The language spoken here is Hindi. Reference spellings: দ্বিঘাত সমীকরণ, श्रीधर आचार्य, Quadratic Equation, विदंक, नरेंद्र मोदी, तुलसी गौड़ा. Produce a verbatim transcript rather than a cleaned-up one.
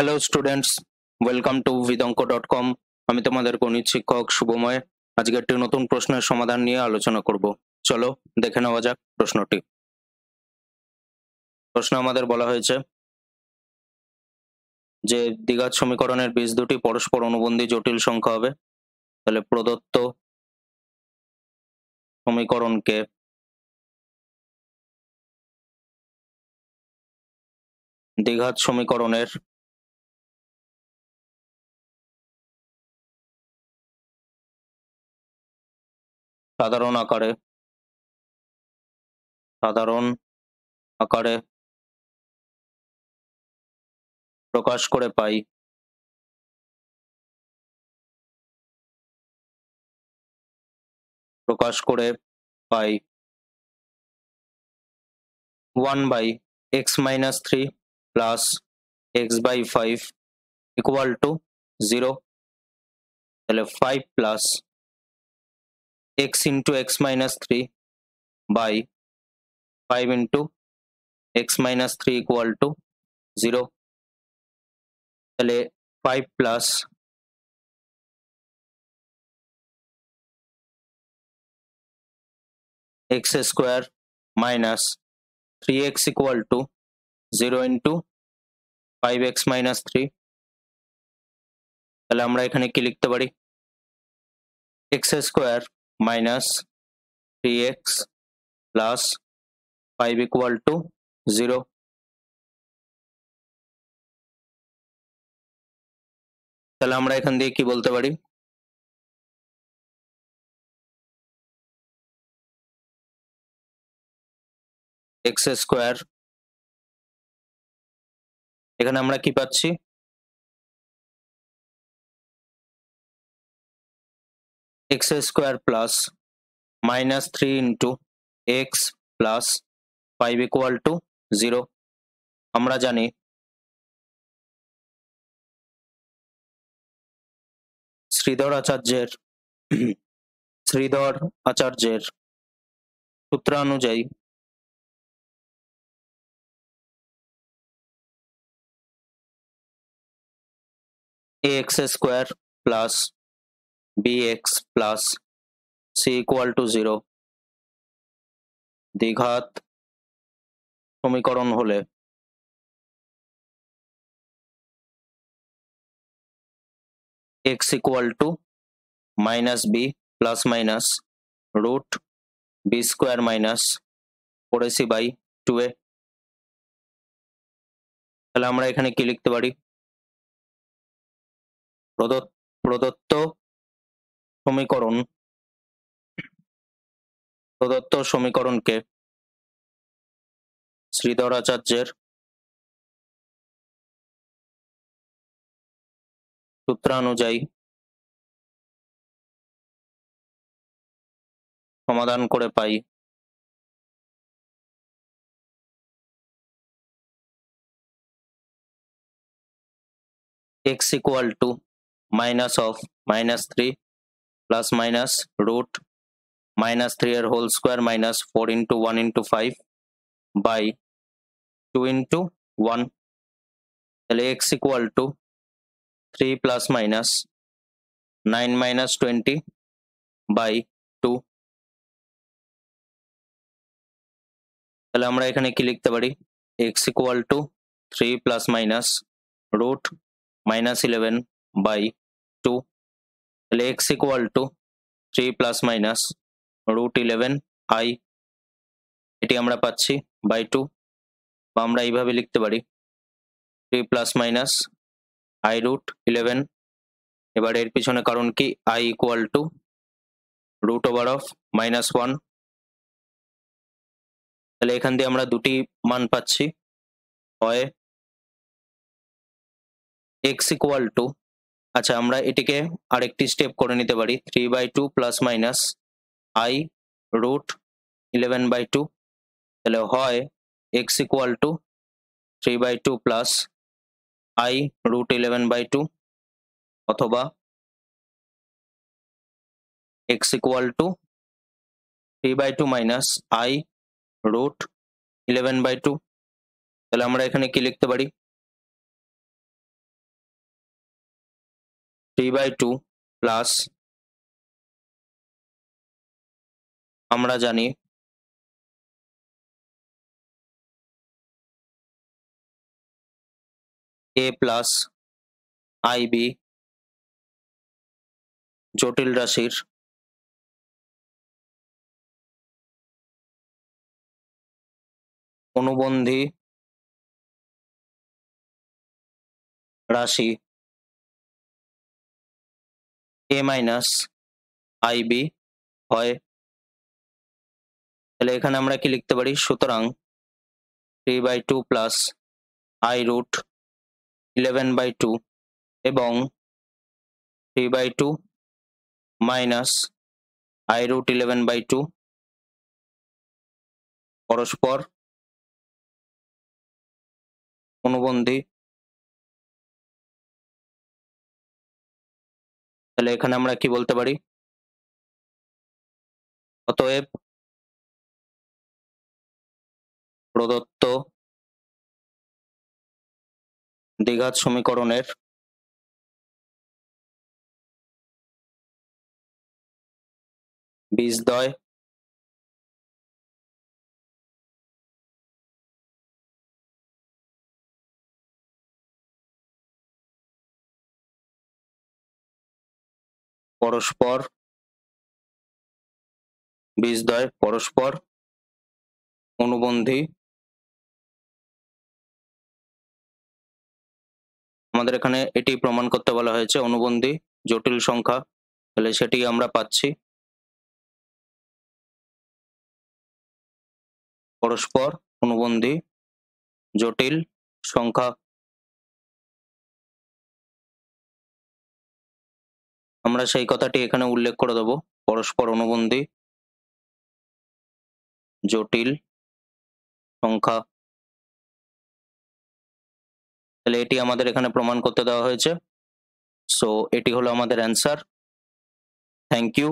हेलो स्टूडेंट्स वेलकम टू विदंक डॉट कॉम हमें तुम्हारे गणित शिक्षक शुभमय आज के एक नतून प्रश्न समाधान निये आलोचना करब। चलो देखे नेওয়া যাক प्रश्नটি। प्रश्न हमारे बला হয়েছে যে দ্বিঘাত समीकरणের বীজ দুটি परस्पर অনুবন্ধী जटिल संख्या হবে। তাহলে प्रदत्त समीकरण के দ্বিঘাত समीकरणের साधारण आकारे साधारण आकारे प्रकाश करे पाई प्रकाश करे पाई one by x minus three plus x by five equal to zero. Five plus x into x minus three by five into x minus three equal to zero। five plus x square minus three x equal to zero into five x minus three। তাহলে আমরা এখানে কি লিখতে পারি x square minus three x plus five equal to zero. X square এখানে আমরা কি পাচ্ছি x square plus minus three into x plus five equal to zero. আমরা জানি শ্রীধর আচার্যের শ্রীধর আচার্যের সূত্রানুযায়ী x square plus bx plus c equal to zero द्विघात समीकरण होले x equal to minus b plus minus root b square minus four c by two a. তাহলে আমরা এখানে কি লিখতে পারি প্রদত্ত প্রদত্ত समीकरण प्रदत्त समीकरण के श्रीधर आचार्यर सूत्रानुजायी समाधान करे पाई x equal to minus of minus three plus minus root minus three एर whole square minus four into one into five by two into one. चलिए x equal to three plus minus nine minus twenty by two. चलिए हमरा एखाने की लिखते पड़ी x equal to three plus minus root minus eleven by two. X equal to three plus minus root eleven i एटी आमरा पाच्छी बाई टू। आमरा एइभावे लिखते पारी three plus minus i root eleven. एबार एर पिछने कारण कि i equal to root over of minus one. ताहले एखान दिये आमरा दुटी मान पाच्छी हय एक्स इक्वल टू আচ্ছা আমরা এটিকে আরেকটি স্টেপ করে নিতে পারি three by two plus minus i root eleven by two. তাহলে হয় x equal to three by two plus i root eleven by two অথবা x equal to three by two minus i root eleven by two. তাহলে আমরা এখানে কি লিখতে পারি थ्री बाई टू प्लस আমরা জানি a प्लस आईब जटिल राशिर अनुबंधी राशि a माइनस आईब হয়। তাহলে এখানে আমরা কি লিখতে পারি, সুতরাং three by two plus i root eleven by two এবং three by two minus i root eleven by two পরস্পর অনুবন্ধী। তাহলে এখানে আমরা কি বলতে পারি, অতএব প্রদত্ত দ্বিঘাত সমীকরণের বীজদ্বয় পরস্পর বীজদ্বয় পরস্পর অনুবন্ধী। আমাদের এখানে এটি প্রমাণ করতে বলা হয়েছে, অনুবন্ধী জটিল সংখ্যা, তাহলে সেটি আমরা পাচ্ছি পরস্পর অনুবন্ধী জটিল সংখ্যা। আমরা সেই কথাটি এখানে উল্লেখ করে দেব, পরস্পর অনুবন্ধী জটিল সংখ্যা। তাহলে এটি আমাদের এখানে প্রমাণ করতে দেওয়া হয়েছে। সো এটি হলো আমাদের অ্যান্সার। Thank you.